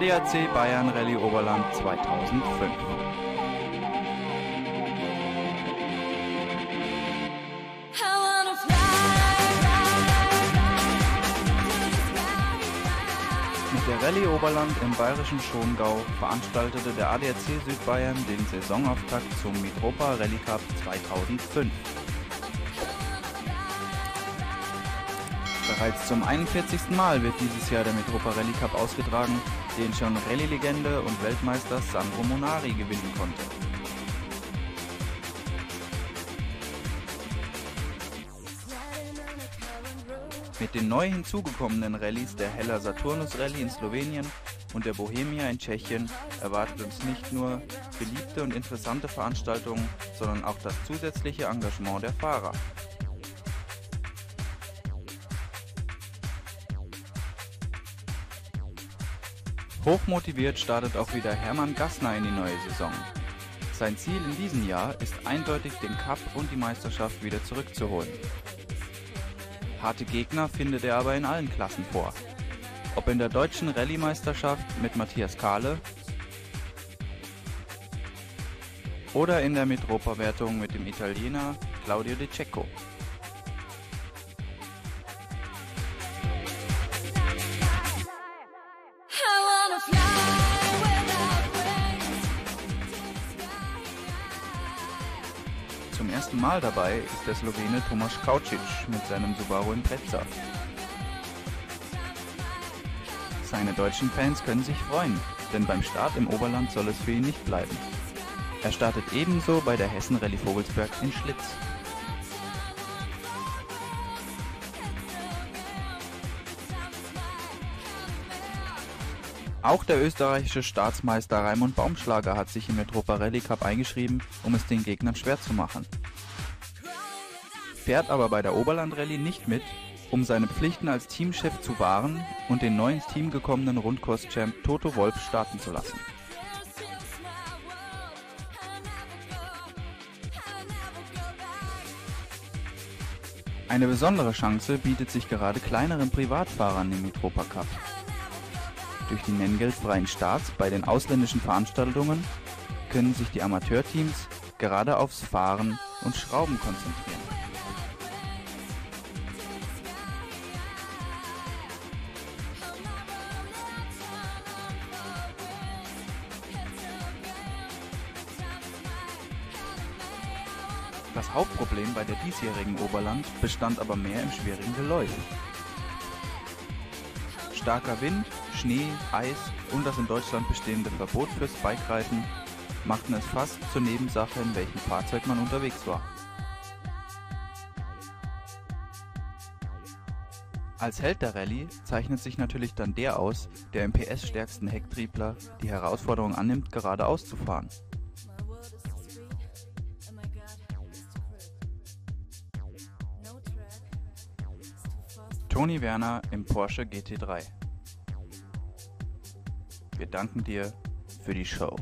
ADAC Bayern Rallye Oberland 2005. Mit der Rallye Oberland im bayerischen Schongau veranstaltete der ADAC Südbayern den Saisonauftakt zum Mitropa Rallye Cup 2005. Bereits zum 41. Mal wird dieses Jahr der Mitropa Rallye Cup ausgetragen, den schon Rallye-Legende und Weltmeister Sandro Munari gewinnen konnte. Mit den neu hinzugekommenen Rallyes der Hella Saturnus Rally in Slowenien und der Bohemia in Tschechien erwartet uns nicht nur beliebte und interessante Veranstaltungen, sondern auch das zusätzliche Engagement der Fahrer. Hochmotiviert startet auch wieder Hermann Gassner in die neue Saison. Sein Ziel in diesem Jahr ist eindeutig, den Cup und die Meisterschaft wieder zurückzuholen. Harte Gegner findet er aber in allen Klassen vor. Ob in der deutschen Rallye-Meisterschaft mit Matthias Kahle oder in der Mitropa-Wertung mit dem Italiener Claudio De Cecco. Zum ersten Mal dabei ist der Slowene Tomasz Kaucic mit seinem Subaru Impreza. Seine deutschen Fans können sich freuen, denn beim Start im Oberland soll es für ihn nicht bleiben. Er startet ebenso bei der Hessen Rallye Vogelsberg in Schlitz. Auch der österreichische Staatsmeister Raimund Baumschlager hat sich im Mitropa Rallye Cup eingeschrieben, um es den Gegnern schwer zu machen. Fährt aber bei der Oberland Rallye nicht mit, um seine Pflichten als Teamchef zu wahren und den neu ins Team gekommenen Rundkurs-Champ Toto Wolff starten zu lassen. Eine besondere Chance bietet sich gerade kleineren Privatfahrern im Mitropa Cup. Durch die nenngeldfreien Starts bei den ausländischen Veranstaltungen können sich die Amateurteams gerade aufs Fahren und Schrauben konzentrieren. Das Hauptproblem bei der diesjährigen Oberland bestand aber mehr im schwierigen Geläuf. Starker Wind, Schnee, Eis und das in Deutschland bestehende Verbot fürs Bikereiten machten es fast zur Nebensache, in welchem Fahrzeug man unterwegs war. Als Held der Rallye zeichnet sich natürlich dann der aus, der im PS-stärksten Hecktriebler die Herausforderung annimmt, geradeaus zu fahren. Joni Werner im Porsche GT3. Wir danken dir für die Show.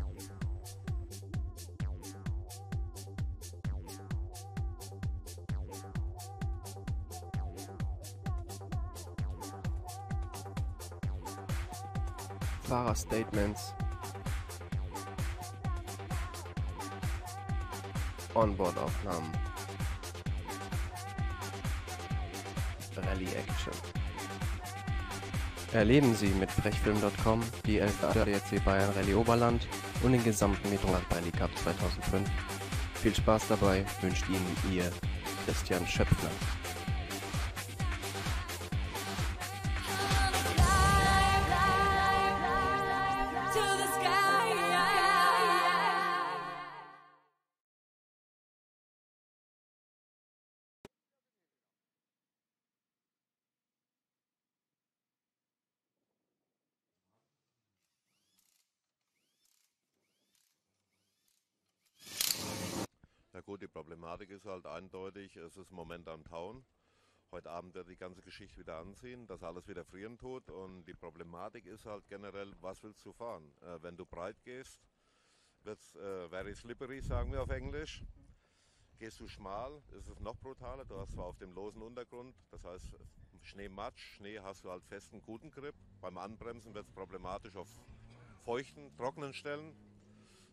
Fahrerstatements. Onboardaufnahmen. Rallye Action. Erleben Sie mit Frechfilm.com die 11. ADAC Bayern Rallye Oberland und den gesamten Mitropa Rallye Cup 2005. Viel Spaß dabei wünscht Ihnen Ihr Christian Schöpfner. Na gut, die Problematik ist halt eindeutig, es ist im Moment am Tauen. Heute Abend wird die ganze Geschichte wieder anziehen, dass alles wieder frieren tut. Und die Problematik ist halt generell, was willst du fahren? Wenn du breit gehst, wird es very slippery, sagen wir auf Englisch. Gehst du schmal, ist es noch brutaler. Du hast zwar auf dem losen Untergrund, das heißt Schneematsch, Schnee hast du halt festen, guten Grip. Beim Anbremsen wird es problematisch auf feuchten, trockenen Stellen.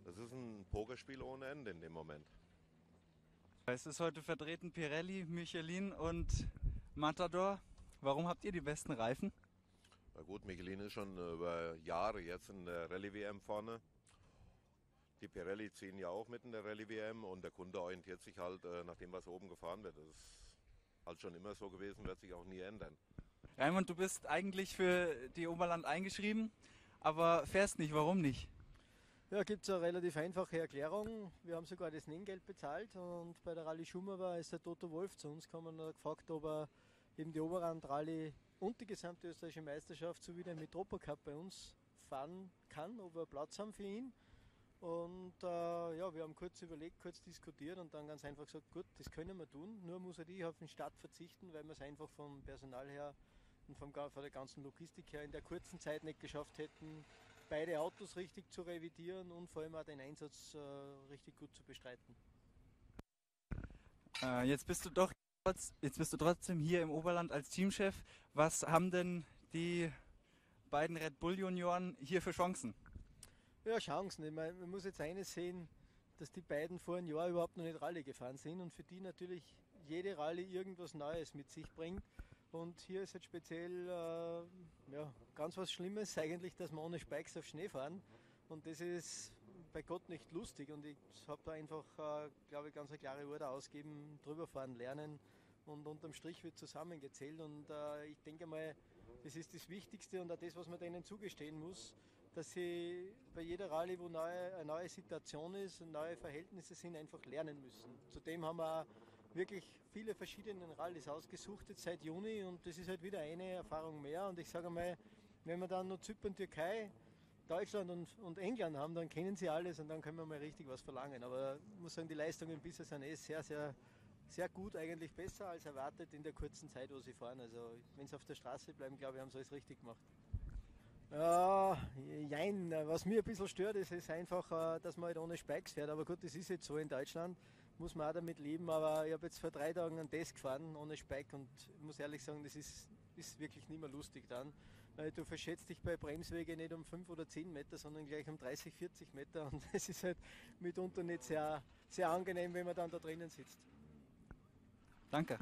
Das ist ein Pokerspiel ohne Ende in dem Moment. Es ist heute vertreten Pirelli, Michelin und Matador. Warum habt ihr die besten Reifen? Na gut, Michelin ist schon über Jahre jetzt in der Rallye-WM vorne. Die Pirelli ziehen ja auch mit in der Rallye-WM und der Kunde orientiert sich halt nach dem, was oben gefahren wird. Das ist halt schon immer so gewesen, wird sich auch nie ändern. Raimund, du bist eigentlich für die Oberland eingeschrieben, aber fährst nicht. Warum nicht? Ja, gibt es eine relativ einfache Erklärung. Wir haben sogar das Nenngeld bezahlt und bei der Rallye Schumava ist der Toto Wolff zu uns gekommen und hat gefragt, ob er eben die Oberland-Rallye und die gesamte österreichische Meisterschaft sowie den Mitropa Cup bei uns fahren kann, ob wir Platz haben für ihn. Und ja, wir haben kurz überlegt, kurz diskutiert und dann ganz einfach gesagt, gut, das können wir tun, nur muss halt ich auf den Start verzichten, weil wir es einfach vom Personal her und von der ganzen Logistik her in der kurzen Zeit nicht geschafft hätten, beide Autos richtig zu revidieren und vor allem auch den Einsatz richtig gut zu bestreiten. Jetzt bist du trotzdem hier im Oberland als Teamchef. Was haben denn die beiden Red Bull Junioren hier für Chancen? Ja, Chancen. Ich meine, man muss jetzt eines sehen, dass die beiden vor einem Jahr überhaupt noch nicht Rallye gefahren sind und für die natürlich jede Rallye irgendwas Neues mit sich bringt. Und hier ist jetzt speziell ja, ganz was Schlimmes eigentlich, dass wir ohne Spikes auf Schnee fahren. Und das ist bei Gott nicht lustig. Und ich habe da einfach, glaube ich, ganz eine klare Order ausgeben, drüber fahren, lernen. Und unterm Strich wird zusammengezählt. Und ich denke mal, das ist das Wichtigste und auch das, was man denen zugestehen muss, dass sie bei jeder Rallye, wo eine neue Situation ist und neue Verhältnisse sind, einfach lernen müssen. Zudem haben wir wirklich viele verschiedene Rallyes ausgesucht jetzt seit Juni und das ist halt wieder eine Erfahrung mehr. Und ich sage mal, wenn wir dann noch Zypern, Türkei, Deutschland und England haben, dann kennen sie alles und dann können wir mal richtig was verlangen. Aber ich muss sagen, die Leistungen bisher sind eh sehr, sehr, sehr gut, eigentlich besser als erwartet in der kurzen Zeit, wo sie fahren. Also wenn sie auf der Straße bleiben, glaube ich, haben sie alles richtig gemacht. Ja, jein. Was mir ein bisschen stört, ist einfach, dass man halt ohne Spikes fährt. Aber gut, das ist jetzt so in Deutschland, muss man auch damit leben. Aber ich habe jetzt vor 3 Tagen einen Test gefahren ohne Spike und ich muss ehrlich sagen, das ist wirklich nicht mehr lustig dann. Weil du verschätzt dich bei Bremswege nicht um 5 oder 10 Meter, sondern gleich um 30, 40 Meter. Und es ist halt mitunter nicht sehr, sehr angenehm, wenn man dann da drinnen sitzt. Danke.